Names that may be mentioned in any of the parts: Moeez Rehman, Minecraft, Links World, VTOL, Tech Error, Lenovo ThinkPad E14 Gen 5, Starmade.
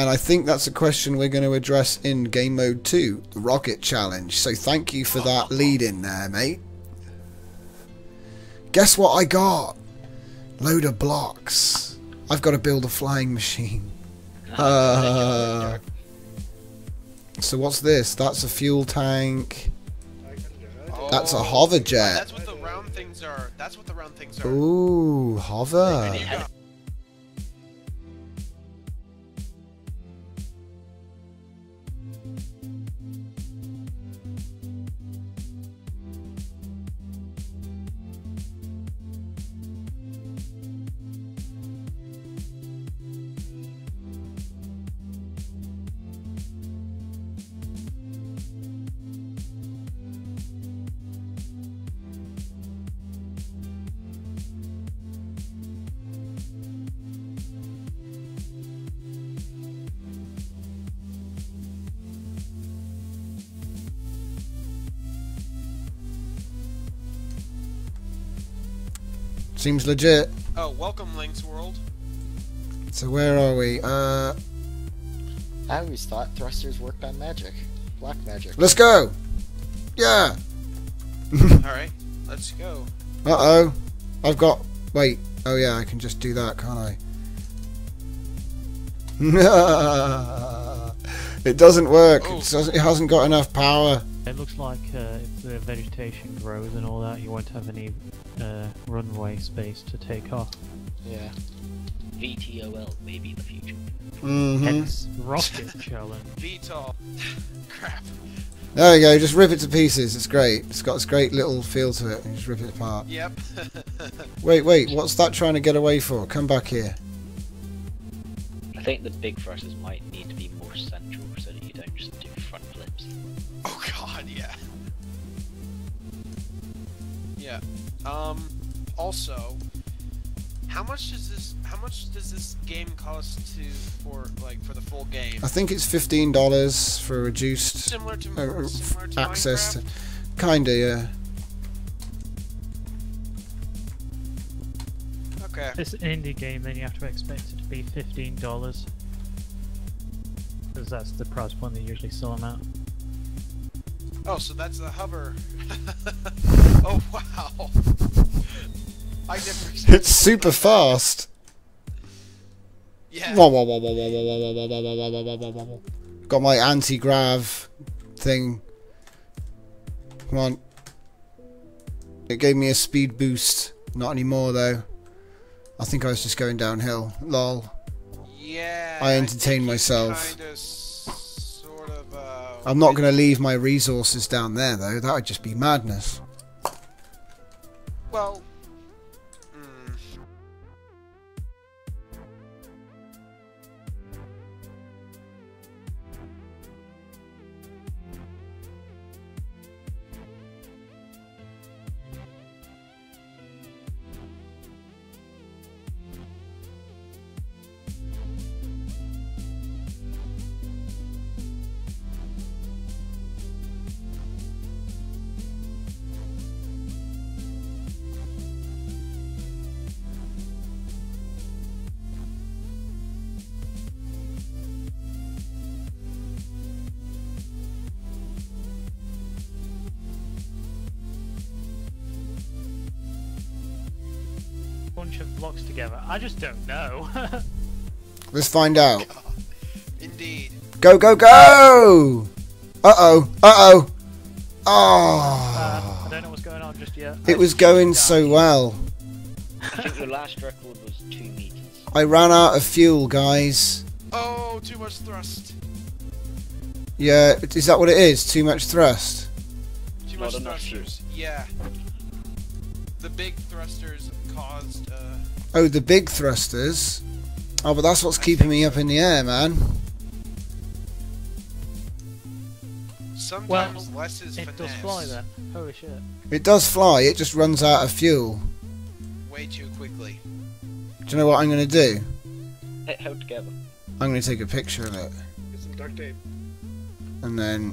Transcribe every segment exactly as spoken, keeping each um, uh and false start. And I think that's a question we're going to address in game mode two, the rocket challenge. So thank you for that lead in there, mate. Guess what I got? Load of blocks. I've got to build a flying machine. Uh, so what's this? That's a fuel tank. That's a hover jet. That's what the round things are. That's what the round things are. Ooh, hover. Seems legit. Oh, welcome, Links World. So where are we? Uh, I always thought thrusters worked on magic. Black magic. Let's go! Yeah! Alright, let's go. Uh-oh. I've got... Wait. Oh yeah, I can just do that, can't I? It doesn't work. Oh. It, doesn't, it hasn't got enough power. It looks like uh, if the vegetation grows and all that, you won't have any... Uh, runway space to take off. Yeah. V T O L may be the future. Mm-hmm. Hence, rocket challenge. V T O L. Crap. There we go. Just rip it to pieces. It's great. It's got this great little feel to it. You just rip it apart. Yep. wait, wait. What's that trying to get away for? Come back here. I think the big thrusters might need to be more central so that you don't just do front flips. Oh god, yeah. Yeah. Um, also, how much does this, how much does this game cost to, for, like, for the full game? I think it's fifteen dollars for reduced similar to, uh, similar to access Minecraft? To, kinda, yeah. Okay. If it's an indie game, then you have to expect it to be fifteen dollars. Because that's the price point they usually sell them at. Oh, so that's the hover. Oh, wow. I never expected. It's super fast. Yeah. Got my anti-grav thing. Come on. It gave me a speed boost. Not anymore, though. I think I was just going downhill. Lol. Yeah. I entertained myself. I'm not going to leave my resources down there, though. That would just be madness. Well... Mm. Of blocks together. I just don't know. Let's find out. Indeed. Go, go, go! Uh oh. Uh oh. Oh. Uh, I don't know what's going on just yet. It was going so well. I think your last record was two meters. I ran out of fuel, guys. Oh, too much thrust. Yeah, is that what it is? Too much thrust? Too much thrusters, yeah. The big thrusters caused. Uh... Oh, the big thrusters. Oh, but that's what's keeping me up in the air, man. Sometimes well, less is finesse. It does fly, then. Holy shit! It does fly. It just runs out of fuel. Way too quickly. Do you know what I'm going to do? It held together. I'm going to take a picture of it. Get some duct tape. And then.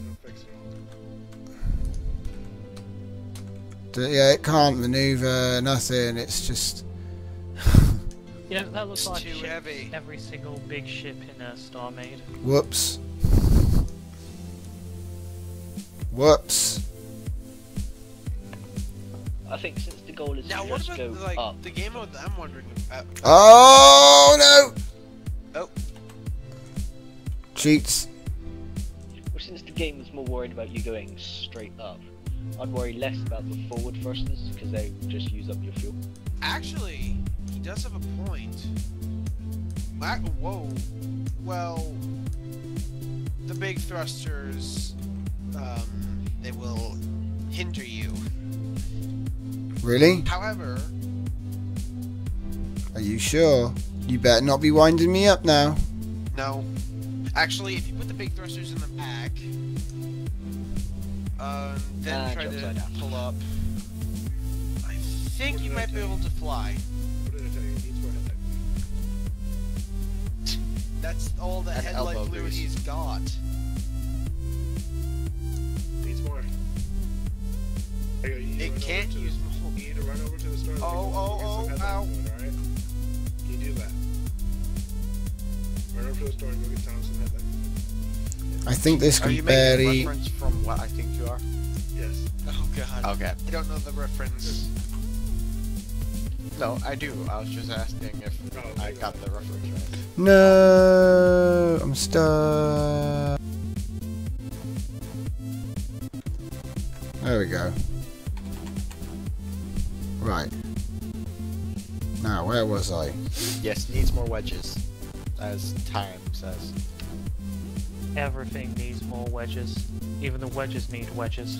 Yeah, it can't maneuver, nothing, it's just... Yeah, that looks like too heavy. Every single big ship in uh, Starmade. Whoops. Whoops. I think since the goal is now, to what just about, go like, up. The game mode that I'm wondering about. Oh no! Oh. Cheats. Well, since the game is more worried about you going straight up, I'd worry less about the forward thrusters because they just use up your fuel. Actually, he does have a point. Black, whoa. Well, the big thrusters, um, they will hinder you. Really? However... Are you sure? You better not be winding me up now. No. Actually, if you put the big thrusters in the back, um, then uh, try to pull up, I think you might be able to fly. What did I tell you? Needs more headlight fluid. That's all the headlight fluid he's got. Needs more. It can't use more. You need to run over to the store. Oh, oh, oh, ow. Alright? Can you do that? Run over to the store and go get Thompson headlight. I think this can barely... Are you making a reference from what I think you are? Yes. Oh, God. Okay. I don't know the reference. No, I do. I was just asking if oh, okay, I got right. the reference right. No, I'm stuck. There we go. Right. Now, where was I? Yes, needs more wedges, as time says. Everything needs more wedges. Even the wedges need wedges.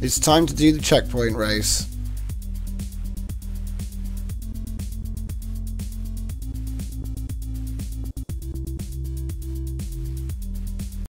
It's time to do the checkpoint race.